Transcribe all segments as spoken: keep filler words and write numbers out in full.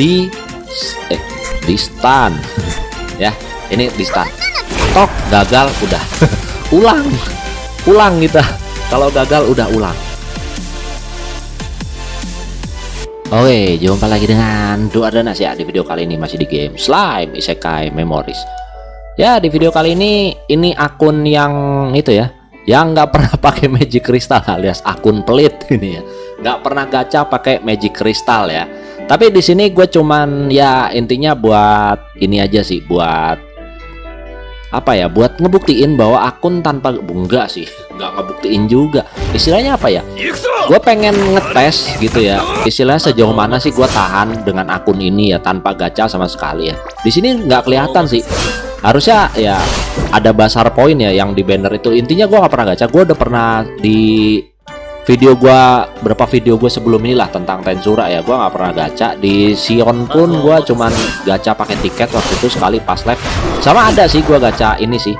di eh, di stun. Ya, ini di stun. Tok, gagal udah. Ulang. Ulang kita. Kalau gagal udah ulang. Oke, jumpa lagi dengan Wardhanas ya. Di video kali ini masih di game Slime Isekai Memories. Ya, di video kali ini ini akun yang itu ya, yang nggak pernah pakai magic crystal alias akun pelit ini ya. Nggak pernah gacha pakai magic crystal ya. Tapi di sini gue cuman ya intinya buat ini aja sih, buat apa ya? Buat ngebuktiin bahwa akun tanpa bunga sih, nggak ngebuktiin juga. Istilahnya apa ya? Gue pengen ngetes gitu ya, istilahnya sejauh mana sih gue tahan dengan akun ini ya tanpa gacha sama sekali ya. Di sini nggak kelihatan sih, harusnya ya ada basar poin ya yang di banner itu. Intinya gue nggak pernah gacha. Gue udah pernah di video gue, berapa video gue sebelum ini lah tentang Tensura ya, gue nggak pernah gacha. Di Sion pun gue cuman gacha pakai tiket waktu itu sekali pas live. Sama ada sih gue gacha ini sih,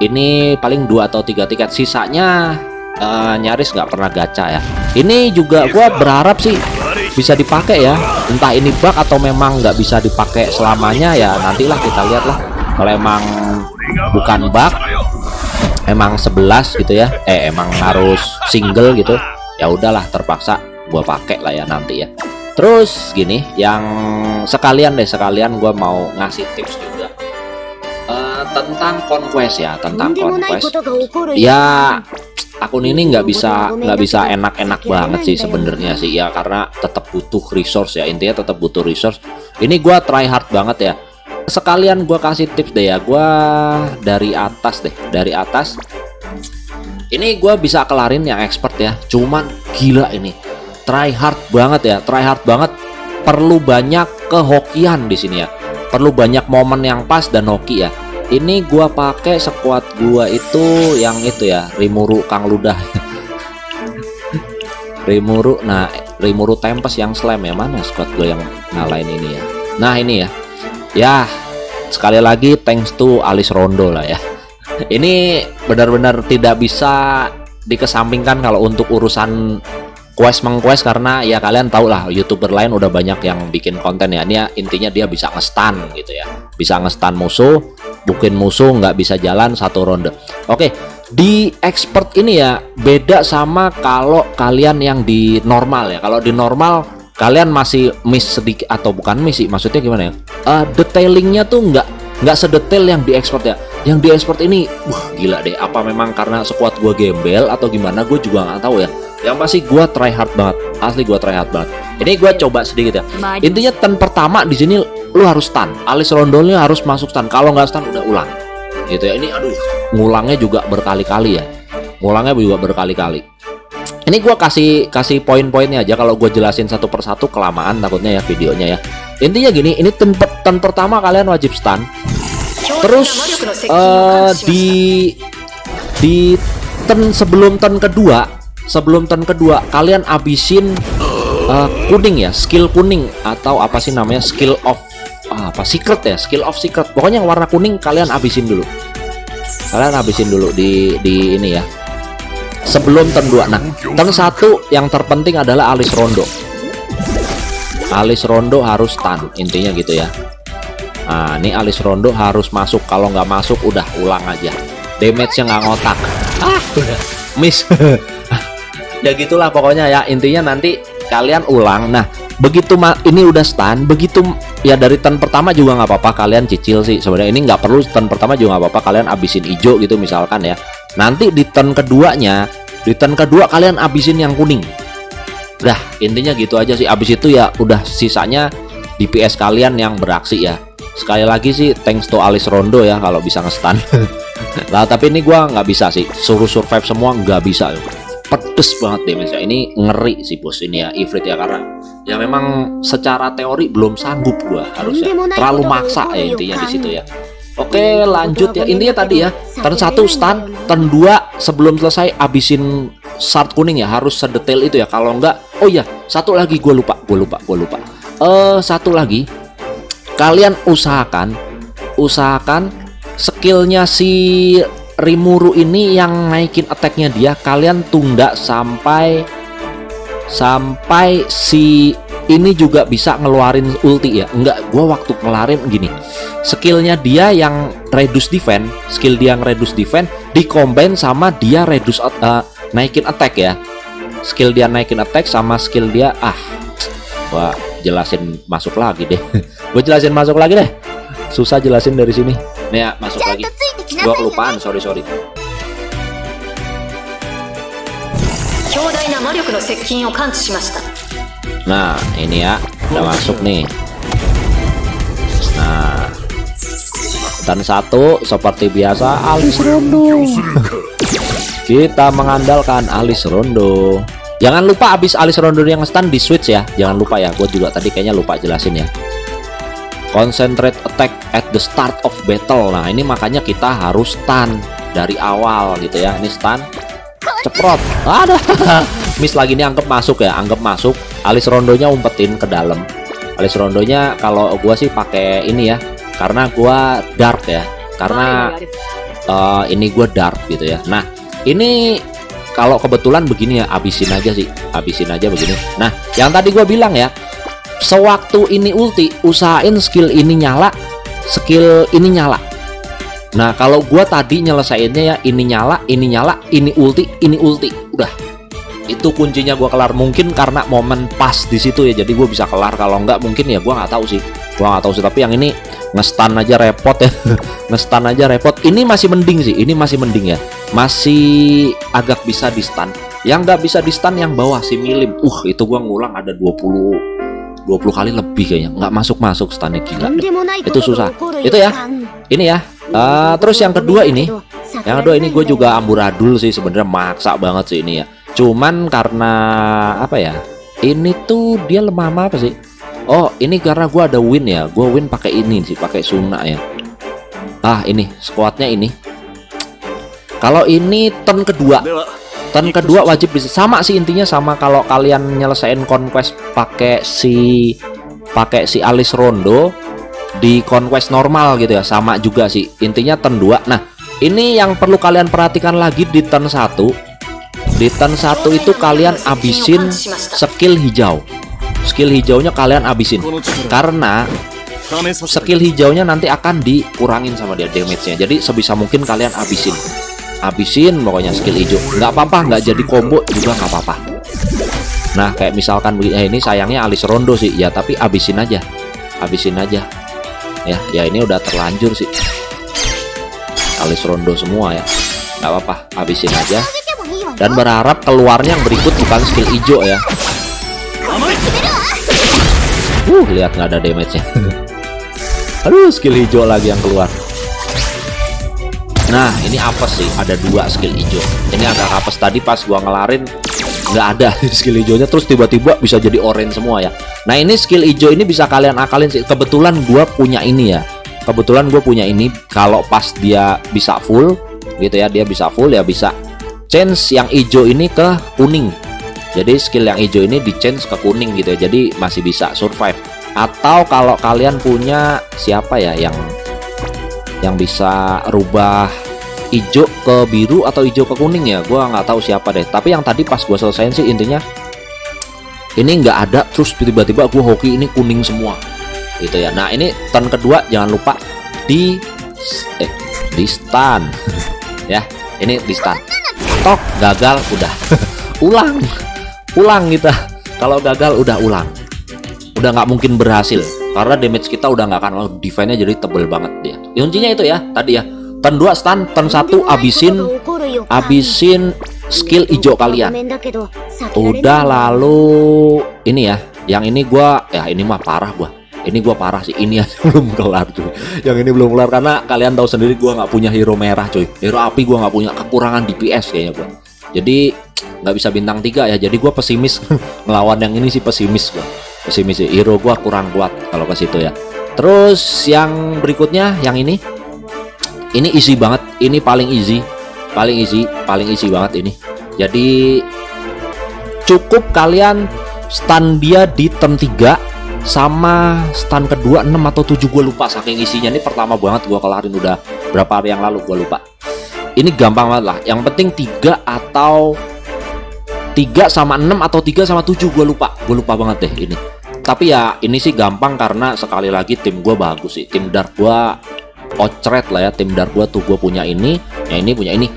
ini paling dua atau tiga tiket, sisanya Uh, nyaris nggak pernah gacha ya. Ini juga gua berharap sih bisa dipakai ya, entah ini bug atau memang nggak bisa dipakai selamanya ya, nantilah kita lihat lah. Kalau emang bukan bug, emang sebelas gitu ya, eh emang harus single gitu ya, udahlah terpaksa gua pakai lah ya nanti ya. Terus gini, yang sekalian deh, sekalian gua mau ngasih tips juga uh, tentang conquest ya, tentang conquest ya. Akun ini nggak bisa nggak bisa enak-enak banget sih sebenarnya sih ya, karena tetap butuh resource ya, intinya tetap butuh resource. Ini gua try hard banget ya. Sekalian gua kasih tips deh ya, gua dari atas deh, dari atas. Ini gua bisa kelarin yang expert ya. Cuman gila ini. Try hard banget ya, try hard banget. Perlu banyak kehokian di sini ya. Perlu banyak momen yang pas dan hoki ya. Ini gua pakai squad gua itu yang itu ya, Rimuru Kang Ludah. Rimuru, nah Rimuru Tempest yang slime ya, mana squad gua yang ngalahin ini ya. Nah ini ya, ya sekali lagi thanks to Alice Rondo lah ya. Ini benar-benar tidak bisa dikesampingkan kalau untuk urusan quest mengquest, karena ya kalian tau lah youtuber lain udah banyak yang bikin konten ya. Ini intinya dia bisa nge-stun gitu ya, bisa nge-stun musuh, bukin musuh nggak bisa jalan satu ronde. Oke, di expert ini ya beda sama kalau kalian yang di normal ya. Kalau di normal kalian masih miss sedikit, atau bukan miss sih, maksudnya gimana ya, uh, detailingnya tuh nggak nggak sedetail yang di expert ya. Yang di expert ini wah gila deh, apa memang karena squad gue gembel atau gimana gue juga nggak tahu ya. Yang pasti gue try hard banget, asli gue try hard banget. Ini gue coba sedikit ya. Intinya turn pertama di sini lu harus stun, Alice Rondolnya harus masuk stun. Kalau nggak stun udah ulang, gitu ya. Ini aduh, ngulangnya juga berkali-kali ya, ngulangnya juga berkali-kali. Ini gue kasih kasih poin-poinnya aja. Kalau gue jelasin satu persatu kelamaan takutnya ya videonya ya. Intinya gini, ini turn, turn pertama kalian wajib stun. Terus uh, di di turn sebelum turn kedua. Sebelum turn kedua kalian abisin uh, kuning ya, skill kuning atau apa sih namanya, skill of uh, apa secret ya, skill of secret. Pokoknya yang warna kuning kalian abisin dulu, kalian abisin dulu di di ini ya sebelum turn dua. Nah turn satu yang terpenting adalah Alice Rondo. Alice Rondo harus stun, intinya gitu ya. Nah ini Alice Rondo harus masuk, kalau nggak masuk udah ulang aja, damage nya nggak ngotak, ah udah miss. Ya gitulah pokoknya ya, intinya nanti kalian ulang. Nah begitu ini udah stun, begitu ya dari turn pertama juga nggak apa-apa kalian cicil sih sebenarnya, ini nggak perlu turn pertama juga nggak apa-apa kalian abisin hijau gitu misalkan ya. Nanti di turn keduanya, di turn kedua kalian abisin yang kuning. Udah intinya gitu aja sih. Abis itu ya udah sisanya D P S kalian yang beraksi ya. Sekali lagi sih thanks to Alice Rondo ya kalau bisa nge-stun. Nah tapi ini gua nggak bisa sih, suruh survive semua nggak bisa. Pedes banget deh misalnya, ini ngeri sih bos ini ya Ifrit ya, karena ya memang secara teori belum sanggup gua harusnya, terlalu maksa ya intinya di situ ya. Oke lanjut ya, intinya tadi ya turn satu stun, turn dua sebelum selesai abisin shard kuning ya, harus sedetail itu ya. Kalau enggak, oh iya satu lagi gua lupa, gua lupa, gua lupa. Eh satu lagi kalian usahakan, usahakan skillnya si Rimuru ini yang naikin attack-nya dia kalian tunda sampai sampai si ini juga bisa ngeluarin ulti ya. Enggak, gue waktu ngelarin gini, skillnya dia yang reduce defense, skill dia yang reduce defense dikombin sama dia reduce uh, naikin attack ya. Skill dia naikin attack sama skill dia, ah wah, jelasin masuk lagi deh. Gue jelasin masuk lagi deh, susah jelasin dari sini nih ya, masuk lagi. Gue kelupaan, sorry sorry. Nah, ini ya, udah masuk nih. Nah, dan satu seperti biasa Alice Rondo. Kita mengandalkan Alice Rondo. Jangan lupa abis Alice Rondo yang stun di switch ya. Jangan lupa ya, gue juga tadi kayaknya lupa jelasin ya. Concentrate attack at the start of battle. Nah, ini makanya kita harus stun dari awal gitu ya. Ini stun, ceprot, aduh, miss lagi nih, anggap masuk ya, anggap masuk. Alice Rondonya umpetin ke dalam. Alice Rondonya kalau gua sih pakai ini ya, karena gua dark ya, karena uh, ini gua dark gitu ya. Nah, ini kalau kebetulan begini ya, abisin aja sih, abisin aja begini. Nah, yang tadi gua bilang ya, sewaktu ini ulti, usahain skill ini nyala, skill ini nyala. Nah, kalau gua tadi nyelesainnya ya, ini nyala, ini nyala, ini ulti, ini ulti. Udah. Itu kuncinya gua kelar, mungkin karena momen pas di situ ya. Jadi gua bisa kelar, kalau enggak mungkin ya gua nggak tahu sih. Gua nggak tahu sih, tapi yang ini nge-stun aja repot ya. Nge-stun aja repot. Ini masih mending sih, ini masih mending ya. Masih agak bisa di-stun. Yang nggak bisa di-stun yang bawah si Milim. Uh, itu gua ngulang ada dua puluh dua puluh kali lebih kayaknya. Nggak masuk-masuk stunnya, gila. Itu susah. Itu ya. Ini ya. Uh, terus yang kedua ini, yang kedua ini gue juga amburadul sih sebenarnya, maksa banget sih ini ya. Cuman karena apa ya? Ini tuh dia lemah apa sih? Oh, ini karena gue ada win ya. Gue win pakai ini sih, pakai Suna ya. Ah, ini squadnya ini. Kalau ini turn kedua, turn kedua wajib bisa sama sih, intinya sama. Kalau kalian nyelesain conquest pakai si pakai si Alice Rondo di conquest normal gitu ya, sama juga sih intinya turn dua. Nah, ini yang perlu kalian perhatikan lagi di turn satu. Di turn satu itu kalian abisin skill hijau. Skill hijaunya kalian abisin, karena skill hijaunya nanti akan dikurangin sama dia damage-nya. Jadi sebisa mungkin kalian abisin, abisin pokoknya skill hijau. Nggak apa-apa, nggak jadi combo juga nggak apa-apa. Nah, kayak misalkan begini, eh, ini sayangnya Alice Rondo sih ya, tapi abisin aja, abisin aja ya. Ya, ini udah terlanjur sih, Alice Rondo semua ya, nggak apa-apa, habisin aja. Dan berharap keluarnya yang berikut bukan skill hijau ya. Uh, lihat nggak ada damage-nya. Aduh, skill hijau lagi yang keluar. Nah, ini apes sih, ada dua skill hijau. Ini agak apes, tadi pas gua ngelarin nggak ada skill hijaunya, terus tiba-tiba bisa jadi orange semua ya. Nah, ini skill hijau ini bisa kalian akalin sih. Kebetulan gue punya ini ya, kebetulan gue punya ini. Kalau pas dia bisa full gitu ya, dia bisa full ya, bisa change yang hijau ini ke kuning. Jadi skill yang hijau ini di change ke kuning gitu ya, jadi masih bisa survive. Atau kalau kalian punya siapa ya yang yang bisa rubah hijau ke biru atau hijau ke kuning ya, gua nggak tahu siapa deh. Tapi yang tadi pas gua selesain sih intinya ini nggak ada, terus tiba-tiba gua hoki ini kuning semua gitu ya. Nah, ini turn kedua jangan lupa di eh, di stun ya, ini di stun, tok gagal udah. ulang ulang kita kalau gagal udah ulang, udah nggak mungkin berhasil karena damage kita udah nggak akan, oh, defense-nya jadi tebel banget dia ya. Kuncinya itu ya tadi ya, turn dua stun, turn satu abisin, abisin skill hijau kalian. Udah, lalu ini ya, yang ini gua ya, ini mah parah gua. Ini gua parah sih, ini aja belum kelar cuy. Yang ini belum kelar karena kalian tahu sendiri gua nggak punya hero merah cuy. Hero api gua nggak punya, kekurangan D P S kayaknya gua. Jadi nggak bisa bintang tiga ya, jadi gua pesimis ngelawan yang ini sih, pesimis gua. Pesimis sih, hero gua kurang kuat kalau ke situ ya. Terus yang berikutnya yang ini. Ini easy banget, ini paling easy, paling easy, paling easy banget ini. Jadi cukup kalian stun dia di turn tiga sama stun kedua enam atau tujuh, gue lupa saking isinya. Ini pertama banget gue kelarin, udah berapa hari yang lalu gue lupa. Ini gampang banget lah, yang penting tiga atau tiga sama enam atau tiga sama tujuh, gue lupa, gue lupa banget deh ini. Tapi ya ini sih gampang karena sekali lagi tim gue bagus sih. Tim dark gue ocret lah ya. Tim dark gue tuh gue punya ini, ya ini punya ini.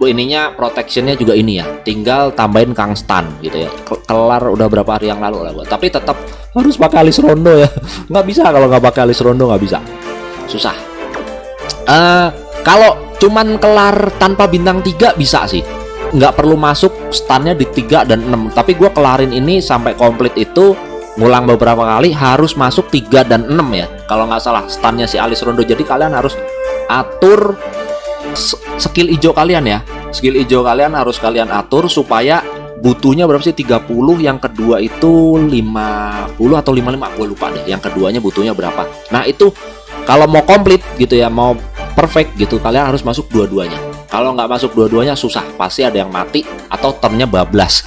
Ininya protectionnya juga ini ya. Tinggal tambahin Kang Stan gitu ya. Kelar udah berapa hari yang lalu lah gue. Tapi tetap harus pakai Alice Rondo ya. Nggak bisa kalau nggak pakai Alice Rondo, nggak bisa. Susah. Uh, kalau cuman kelar tanpa bintang tiga bisa sih. Nggak perlu masuk stunnya di tiga dan enam. Tapi gue kelarin ini sampai komplit itu, ngulang beberapa kali, harus masuk tiga dan enam ya. Kalau nggak salah stunnya si Alice Rondo. Jadi kalian harus atur skill hijau kalian ya. Skill hijau kalian harus kalian atur supaya butuhnya berapa sih, tiga puluh. Yang kedua itu lima puluh atau lima puluh lima, gue lupa deh. Yang keduanya butuhnya berapa. Nah itu kalau mau komplit gitu ya, mau perfect gitu, kalian harus masuk dua-duanya. Kalau nggak masuk dua-duanya susah, pasti ada yang mati atau turnnya bablas.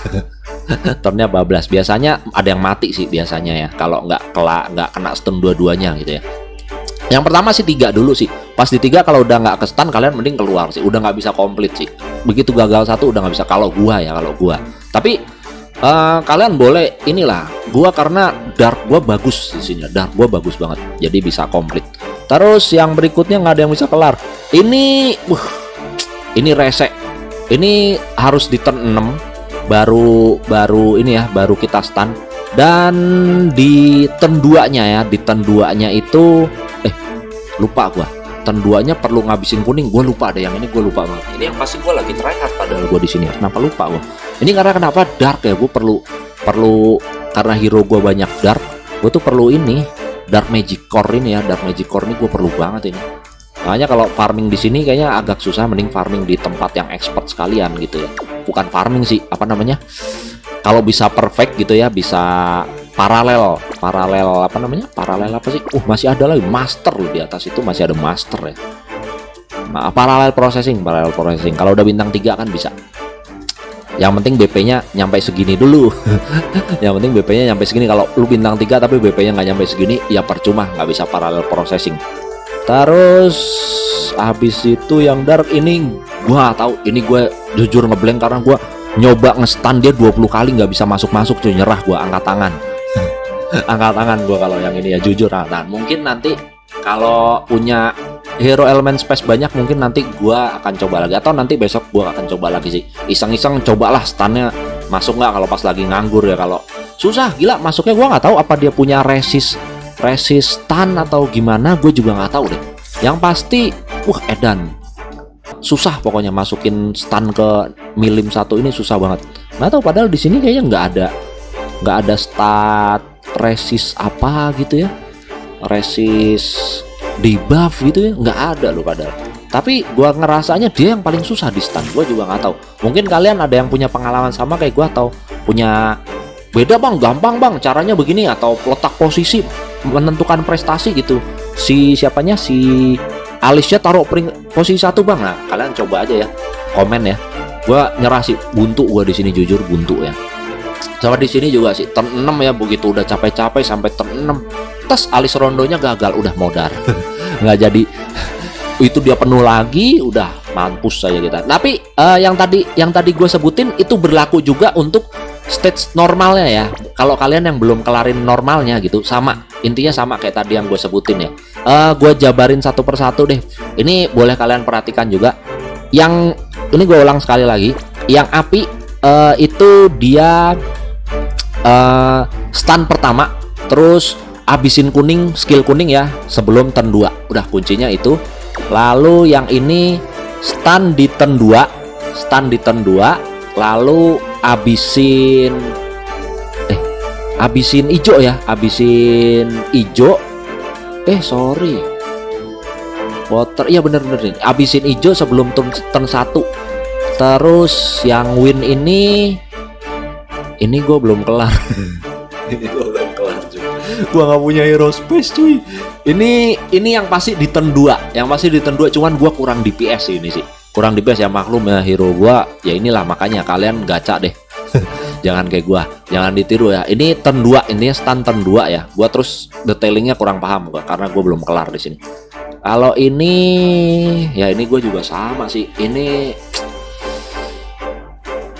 Turnnya bablas, biasanya ada yang mati sih biasanya ya. Kalau nggak kela nggak kena stun dua-duanya gitu ya. Yang pertama sih tiga dulu sih. Pas di tiga kalau udah nggak ke stun kalian mending keluar sih. Udah nggak bisa komplit sih. Begitu gagal satu udah nggak bisa. Kalau gua ya kalau gua. Tapi uh, kalian boleh inilah. Gua karena dark gua bagus di sini. Dark gua bagus banget. Jadi bisa komplit. Terus yang berikutnya nggak ada yang bisa kelar. Ini. Uh, Ini resek, ini harus di turn enam baru baru ini ya, baru kita stun. Dan di turn dua-nya ya, di turn dua-nya itu eh lupa gua. Turn dua-nya perlu ngabisin kuning, gua lupa ada yang ini gua lupa banget. Ini yang pasti gua lagi tryhard padahal gua di sini. Kenapa lupa gua? Ini karena kenapa dark ya, gua perlu perlu karena hero gua banyak dark, gua tuh perlu ini dark magic core ini ya, dark magic core ini gua perlu banget ini. Makanya kalau farming di sini kayaknya agak susah, mending farming di tempat yang expert sekalian gitu ya. Bukan farming sih, apa namanya? Kalau bisa perfect gitu ya, bisa paralel, paralel apa namanya? Paralel apa sih? Uh, masih ada lagi master loh di atas itu, masih ada master ya. Nah, paralel processing, paralel processing. Kalau udah bintang tiga kan bisa. Yang penting B P-nya nyampe segini dulu. Yang penting B P-nya nyampe segini. Kalau lu bintang tiga tapi B P-nya nggak nyampe segini, ya percuma, nggak bisa paralel processing. Terus habis itu yang dark ini gua tahu, ini gua jujur ngeblank karena gua nyoba nge-stun dia dua puluh kali nggak bisa masuk-masuk cuy, nyerah gua, angkat tangan. Angkat tangan gua kalau yang ini ya, jujur angkat tangan. Mungkin nanti kalau punya hero elemen space banyak mungkin nanti gua akan coba lagi, atau nanti besok gua akan coba lagi sih. Iseng-iseng cobalah stunnya masuk nggak kalau pas lagi nganggur ya. Kalau susah gila masuknya gua nggak tahu apa dia punya resist resistan atau gimana, gue juga nggak tahu deh. Yang pasti wah edan susah pokoknya masukin stun ke milim satu ini susah banget. Nggak tahu padahal di sini kayaknya nggak ada nggak ada stat resist apa gitu ya, resist debuff gitu ya, nggak ada loh padahal. Tapi gue ngerasanya dia yang paling susah di stun, gue juga nggak tahu. Mungkin kalian ada yang punya pengalaman sama kayak gue, atau punya beda bang, gampang bang caranya begini, atau letak posisi menentukan prestasi gitu. Si siapanya si Alice-nya taruh posisi satu bang. Nah kalian coba aja ya, komen ya. Gua nyerah sih, buntu gua di sini jujur buntu ya. Sama di sini juga sih turn enam ya, begitu udah capek-capek sampai turn enam tes Alice Rondonya gagal, udah modar. Nggak jadi. Itu dia penuh lagi, udah mampus saja kita. Tapi uh, yang tadi yang tadi gue sebutin itu berlaku juga untuk stage normalnya ya. Kalau kalian yang belum kelarin normalnya gitu, sama intinya sama kayak tadi yang gue sebutin ya. Uh, gue jabarin satu persatu deh. Ini boleh kalian perhatikan juga. Yang ini gue ulang sekali lagi. Yang api uh, itu dia uh, stun pertama, terus abisin kuning, skill kuning ya sebelum turn dua. Udah kuncinya itu. Lalu yang ini stun di turn dua, stun di turn dua, lalu abisin eh abisin ijo ya, abisin ijo. Eh sorry. Water. Iya bener-bener ini. Abisin ijo sebelum turn, turn satu. Terus yang win ini ini gue belum kelar. Ini gue belum kelar juga. Gue nggak punya hero space cuy. Ini ini yang pasti di turn dua, yang pasti di turn dua, cuman gue kurang D P S sih ini sih. Kurang D P S ya, maklum ya, hero gue ya inilah, makanya kalian gacha deh. Jangan kayak gue, jangan ditiru ya. Ini turn dua, intinya stun turn dua ya. Gue terus detailingnya kurang paham gue karena gue belum kelar di sini. Kalau ini ya ini gue juga sama sih. Ini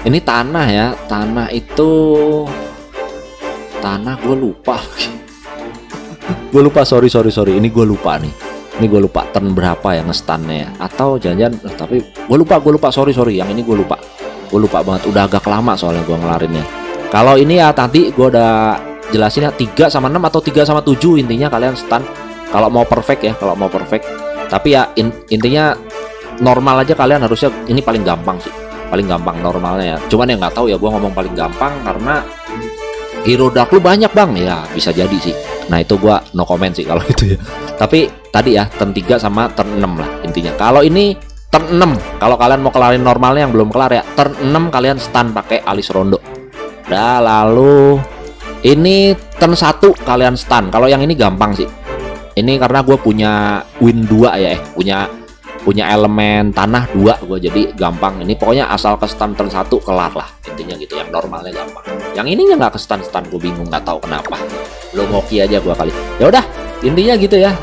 ini tanah ya, tanah itu tanah gue lupa gue lupa sorry sorry sorry ini gue lupa nih ini gue lupa turn berapa ya ngestannya ya, atau jangan-jangan eh, tapi gue lupa gue lupa sorry sorry yang ini gue lupa gue lupa banget, udah agak lama soalnya gue ngelarinnya. Kalau ini ya tadi gue udah jelasin ya, tiga sama enam atau tiga sama tujuh intinya kalian stun kalau mau perfect ya, kalau mau perfect. Tapi ya in, intinya normal aja kalian harusnya, ini paling gampang sih, paling gampang normalnya ya. Cuman ya nggak tahu ya, gue ngomong paling gampang karena hero dark lu banyak bang ya, bisa jadi sih. Nah itu gue no comment sih kalau itu ya. Tapi tadi ya turn tiga sama turn enam lah intinya. Kalau ini turn enam, kalau kalian mau kelarin normalnya yang belum kelar ya, turn enam kalian stun pakai Alice Rondo. Nah lalu ini turn satu kalian stun. Kalau yang ini gampang sih, ini karena gue punya win dua ya, eh punya punya elemen tanah dua gue, jadi gampang. Ini pokoknya asal ke stun turn satu kelar lah intinya gitu, yang normalnya gampang. Yang ininya nggak ke stun stun gue bingung, nggak tahu kenapa, belum hoki aja gue kali. Ya udah intinya gitu ya,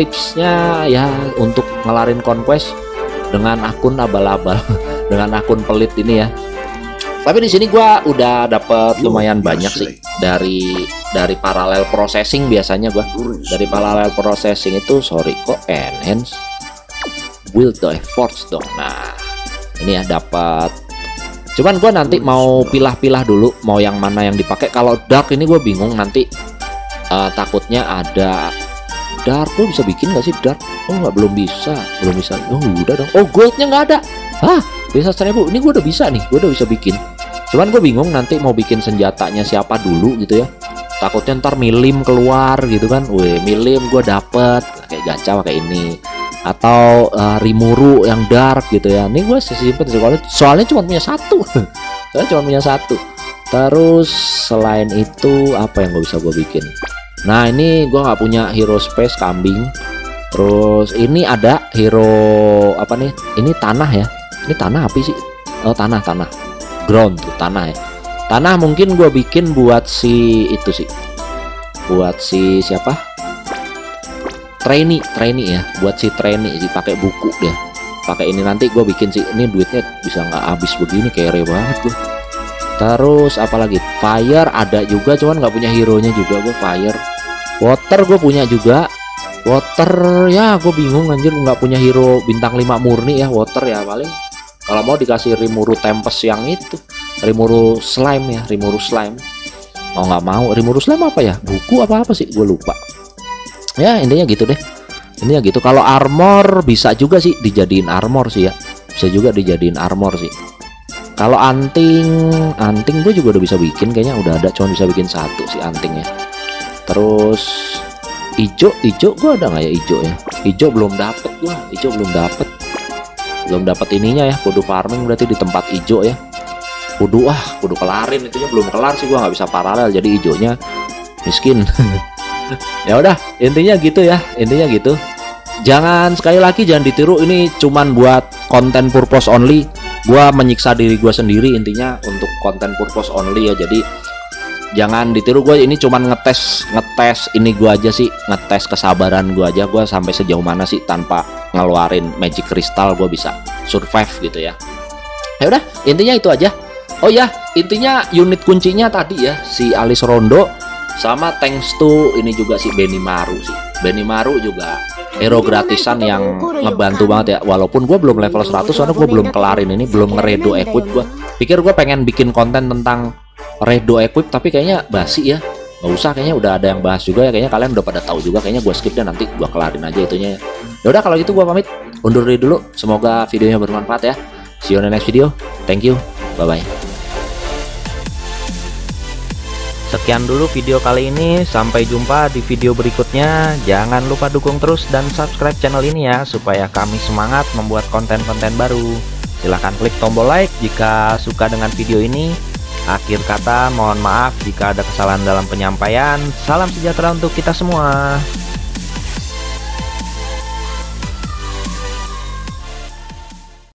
tipsnya ya untuk ngelarin conquest dengan akun abal-abal dengan akun pelit ini ya. Tapi di sini gue udah dapet lumayan banyak sih dari dari paralel processing. Biasanya gue dari paralel processing itu sorry kok enhance build the efforts dong. Nah ini ya dapat, cuman gue nanti mau pilah-pilah dulu mau yang mana yang dipakai. Kalau dark ini gue bingung nanti, uh, takutnya ada dark. Gue bisa bikin nggak sih dark? Oh nggak, belum bisa, belum bisa. Oh udah dong. Oh goldnya nggak ada. Hah bisa seribu. Ini gue udah bisa nih, gue udah bisa bikin. Cuman gue bingung nanti mau bikin senjatanya siapa dulu gitu ya. Takutnya ntar milim keluar gitu kan. Weh milim gue dapet kayak gacha kayak ini, atau uh, Rimuru yang dark gitu ya. Ini gue simpen sih soalnya cuma punya satu soalnya cuma punya satu. Terus selain itu apa yang gak bisa gue bikin? Nah ini gue nggak punya hero space kambing. Terus ini ada hero apa nih, ini tanah ya, ini tanah api sih. Oh tanah tanah ground tuh, tanah ya. Tanah mungkin gue bikin buat si itu sih, buat si siapa, trainee trainee ya, buat si trainee sih, pakai buku dia, pakai ini nanti gue bikin sih. Ini duitnya bisa nggak habis begini, kere banget gue. Terus apalagi fire ada juga, cuman nggak punya hero nya juga gue. Fire water gue punya juga, water ya gue bingung anjir nggak punya hero bintang lima murni ya. Water ya paling kalau mau dikasih Rimuru Tempest yang itu, Rimuru slime ya, Rimuru slime mau nggak mau. Rimuru slime apa ya, buku apa apa sih gue lupa. Ya intinya gitu deh, intinya gitu. Kalau armor bisa juga sih dijadiin armor sih ya, bisa juga dijadiin armor sih. Kalau anting, anting gue juga udah bisa bikin kayaknya, udah ada, cuma bisa bikin satu sih antingnya. Terus ijo, ijo gue ada nggak ya ijo ya? Ijo belum dapet gue, ijo belum dapet, belum dapet ininya ya. Kudu farming berarti di tempat ijo ya. Kudu ah, kudu kelarin itunya, belum kelar sih gue, nggak bisa paralel jadi ijonya miskin. Ya udah intinya gitu ya, intinya gitu. Jangan, sekali lagi jangan ditiru, ini cuman buat konten purpose only. Gua menyiksa diri gua sendiri intinya untuk konten purpose only ya. Jadi jangan ditiru, gue ini cuman ngetes ngetes ini gua aja sih, ngetes kesabaran gua aja, gua sampai sejauh mana sih tanpa ngeluarin magic crystal gua bisa survive gitu ya. Ya udah intinya itu aja. Oh ya intinya unit kuncinya tadi ya si Alice Rondo sama thanks to ini juga si Benimaru sih. Benimaru juga hero gratisan yang ngebantu banget ya. Walaupun gue belum level seratus, soalnya gue belum kelarin ini, belum ngeredo equip. Gue pikir gue pengen bikin konten tentang redo equip, tapi kayaknya basi ya. Gak usah, kayaknya udah ada yang bahas juga ya. Kayaknya kalian udah pada tahu juga. Kayaknya gue skip dan nanti gue kelarin aja itunya ya. Yaudah kalau gitu gue pamit undur diri dulu. Semoga videonya bermanfaat ya. See you on the next video. Thank you. Bye bye. Sekian dulu video kali ini, sampai jumpa di video berikutnya. Jangan lupa dukung terus dan subscribe channel ini ya, supaya kami semangat membuat konten-konten baru. Silahkan klik tombol like jika suka dengan video ini. Akhir kata, mohon maaf jika ada kesalahan dalam penyampaian. Salam sejahtera untuk kita semua.